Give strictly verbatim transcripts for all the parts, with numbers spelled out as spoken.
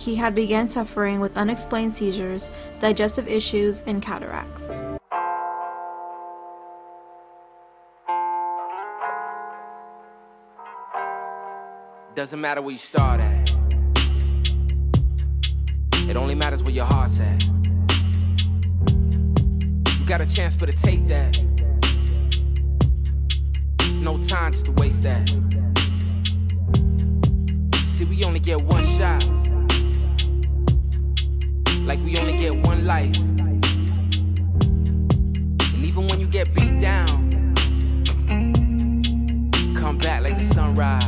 he had began suffering with unexplained seizures, digestive issues, and cataracts. Doesn't matter where you start at. It only matters where your heart's at. You got a chance, but take that. There's no time just to waste that. See, we only get one shot. Like we only get one life. And even when you get beat down, come back like the sunrise.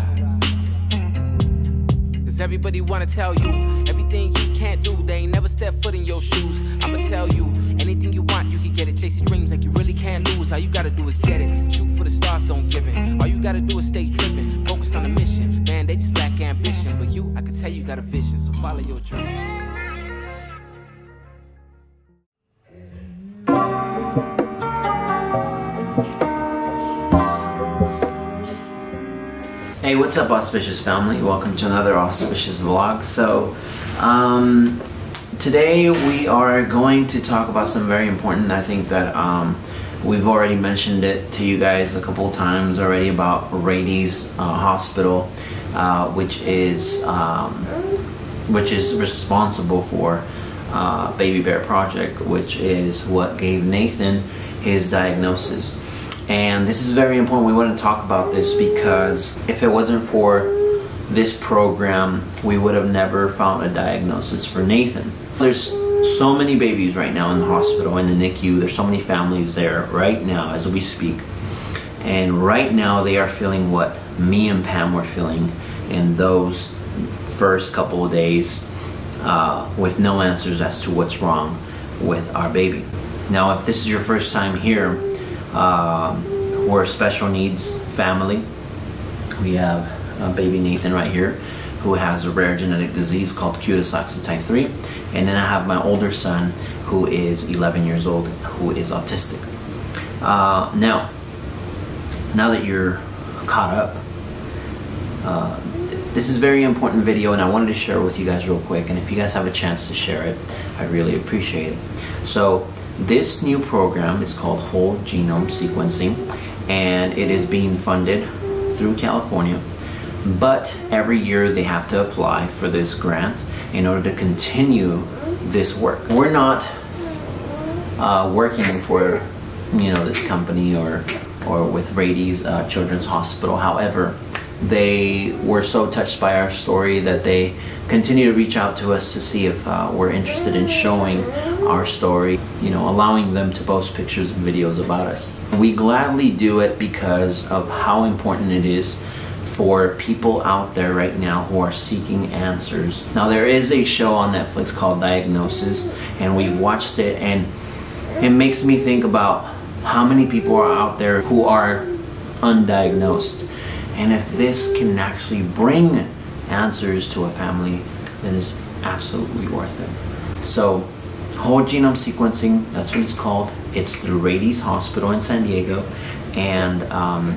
Cause everybody wanna tell you everything you can't do. They ain't never step foot in your shoes. I'ma tell you, anything you want, you can get it. Chase your dreams like you really can't lose. All you gotta do is get it. Shoot for the stars, don't give it. All you gotta do is stay driven. Focus on the mission. Man, they just lack ambition. But you, I can tell you got a vision. So follow your dream. Hey, what's up, Auspicious family? Welcome to another Auspicious vlog. So, um, today we are going to talk about some very important, I think that um, we've already mentioned it to you guys a couple times already, about Rady's uh, Hospital, uh, which is um, which is responsible for uh, Baby Bear Project, which is what gave Nathan his diagnosis. And this is very important. We want to talk about this because if it wasn't for this program, we would have never found a diagnosis for Nathan. There's so many babies right now in the hospital, in the N I C U. There's so many families there right now as we speak. And right now they are feeling what me and Pam were feeling in those first couple of days uh, with no answers as to what's wrong with our baby. Now, if this is your first time here, Uh, we're a special needs family. We have uh, baby Nathan right here, who has a rare genetic disease called cutis laxa type three. And then I have my older son, who is eleven years old, who is autistic. Uh, now, now that you're caught up, uh, this is a very important video, and I wanted to share it with you guys real quick. And if you guys have a chance to share it, I really appreciate it. So, this new program is called Whole Genome Sequencing, and it is being funded through California, but every year they have to apply for this grant in order to continue this work. We're not uh, working for, you know, this company or, or with Rady's uh, Children's Hospital. However, they were so touched by our story that they continue to reach out to us to see if uh, we're interested in showing our story, you know, allowing them to post pictures and videos about us. We gladly do it because of how important it is for people out there right now who are seeking answers. Now, there is a show on Netflix called Diagnosis, and we've watched it, and it makes me think about how many people are out there who are undiagnosed. And if this can actually bring answers to a family, then it's absolutely worth it. So, Whole Genome Sequencing, that's what it's called. It's through Rady's Hospital in San Diego, and um,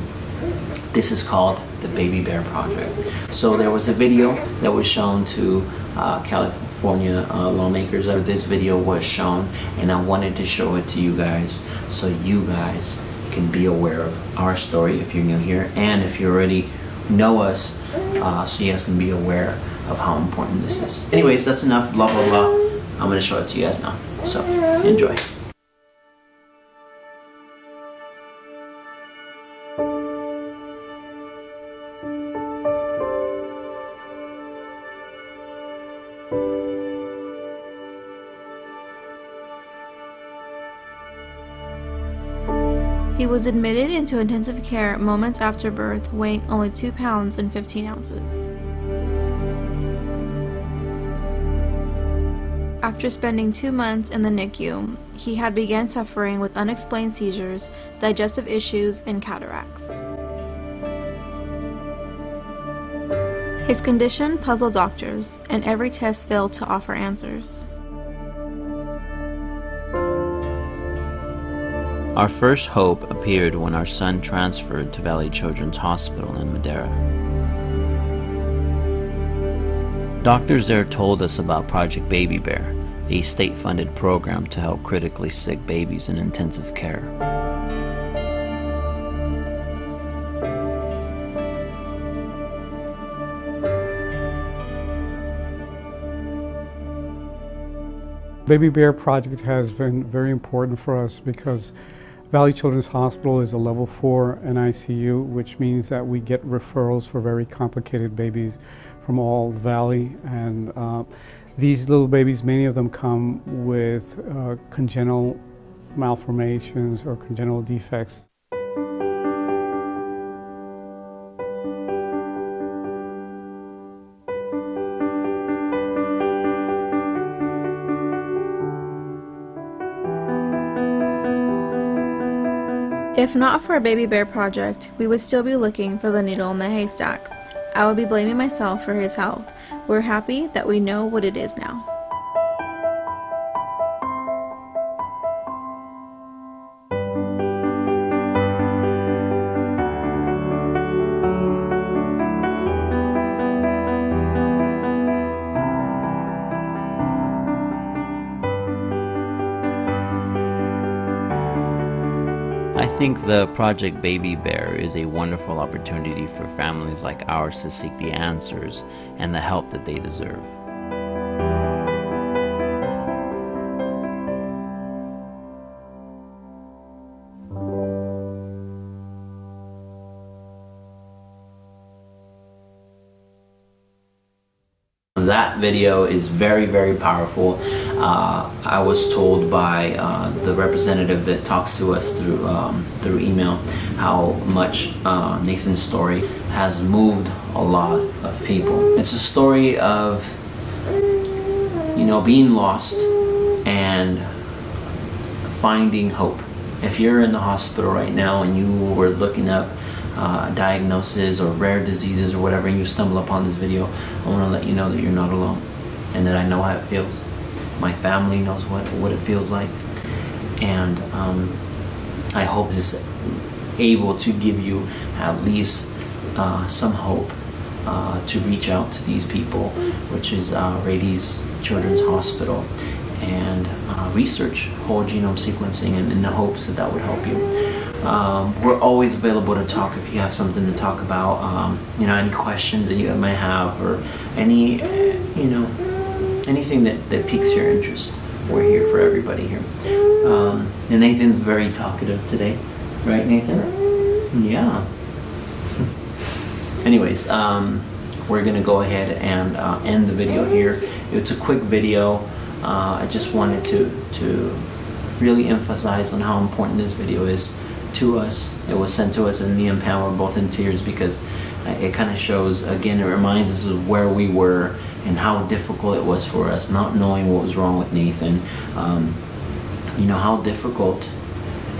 this is called the Baby Bear Project. So there was a video that was shown to uh, California uh, lawmakers. This video was shown, and I wanted to show it to you guys so you guys can be aware of our story if you're new here, and if you already know us, uh, so you guys can be aware of how important this is. Anyways, that's enough, blah, blah, blah. I'm gonna show it to you guys now, so enjoy. He was admitted into intensive care moments after birth, weighing only two pounds and fifteen ounces. After spending two months in the N I C U, he had began suffering with unexplained seizures, digestive issues, and cataracts. His condition puzzled doctors, and every test failed to offer answers. Our first hope appeared when our son transferred to Valley Children's Hospital in Madera. Doctors there told us about Project Baby Bear, a state-funded program to help critically sick babies in intensive care. Baby Bear Project has been very important for us because Valley Children's Hospital is a level four N I C U, which means that we get referrals for very complicated babies from all the Valley. And uh, these little babies, many of them come with uh, congenital malformations or congenital defects. If not for a Baby Bear Project, we would still be looking for the needle in the haystack. I would be blaming myself for his health. We're happy that we know what it is now. I think the Project Baby Bear is a wonderful opportunity for families like ours to seek the answers and the help that they deserve. That video is very, very powerful. Uh, I was told by uh, the representative that talks to us through, um, through email how much uh, Nathan's story has moved a lot of people. It's a story of, you know, being lost and finding hope. If you're in the hospital right now and you were looking up Uh, diagnosis or rare diseases or whatever, and you stumble upon this video, I want to let you know that you're not alone and that I know how it feels. My family knows what, what it feels like, and um, I hope this is able to give you at least uh, some hope uh, to reach out to these people, which is uh, Rady's Children's Hospital, and uh, research whole genome sequencing in, in the hopes that that would help you. Um, we're always available to talk if you have something to talk about, um, you know, any questions that you might have, or any, you know, anything that, that piques your interest. We're here for everybody here. Um, and Nathan's very talkative today. Right, Nathan? Yeah. Anyways, um, we're going to go ahead and uh, end the video here. It's a quick video. Uh, I just wanted to, to really emphasize on how important this video is to us. It was sent to us, and me and Pam were both in tears because it kind of shows, again, it reminds us of where we were and how difficult it was for us, not knowing what was wrong with Nathan. Um, you know, how difficult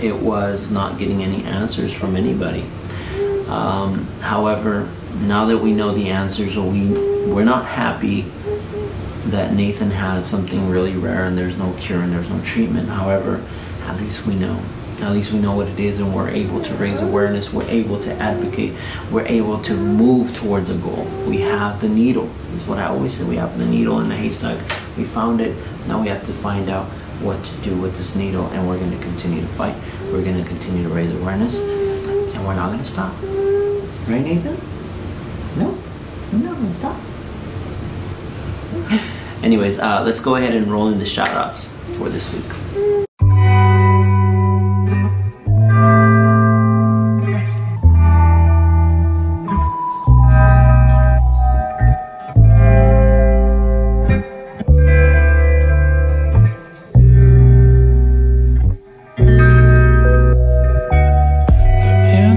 it was not getting any answers from anybody. Um, however, now that we know the answers, we, we're not happy that Nathan has something really rare and there's no cure and there's no treatment. However, at least we know. At least we know what it is, and we're able to raise awareness, we're able to advocate, we're able to move towards a goal. We have the needle, is what I always say, we have the needle in the haystack. We found it, now we have to find out what to do with this needle, and we're going to continue to fight, we're going to continue to raise awareness, and we're not going to stop. Right, Nathan? No? We're not going to stop. Anyways, uh, let's go ahead and roll into shout-outs for this week.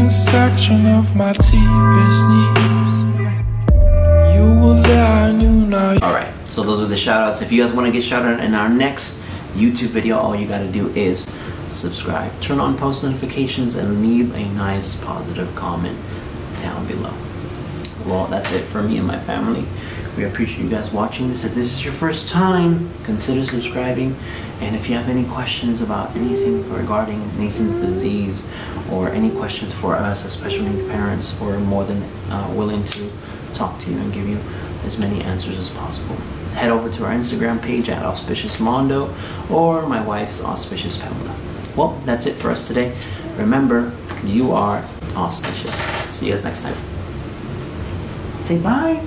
Section of my deepest needs. You will there, I knew now. Alright, so those are the shout outs. If you guys want to get shout out in our next YouTube video, all you gotta do is subscribe, turn on post notifications, and leave a nice positive comment down below. Well, that's it for me and my family. We appreciate you guys watching this. If this is your first time, consider subscribing. And if you have any questions about anything regarding Nathan's disease, or any questions for us as special needs parents, we're more than uh, willing to talk to you and give you as many answers as possible. Head over to our Instagram page at AuspiciousMando or my wife's AuspiciousPamela. Well, that's it for us today. Remember, you are auspicious. See you guys next time. Say bye.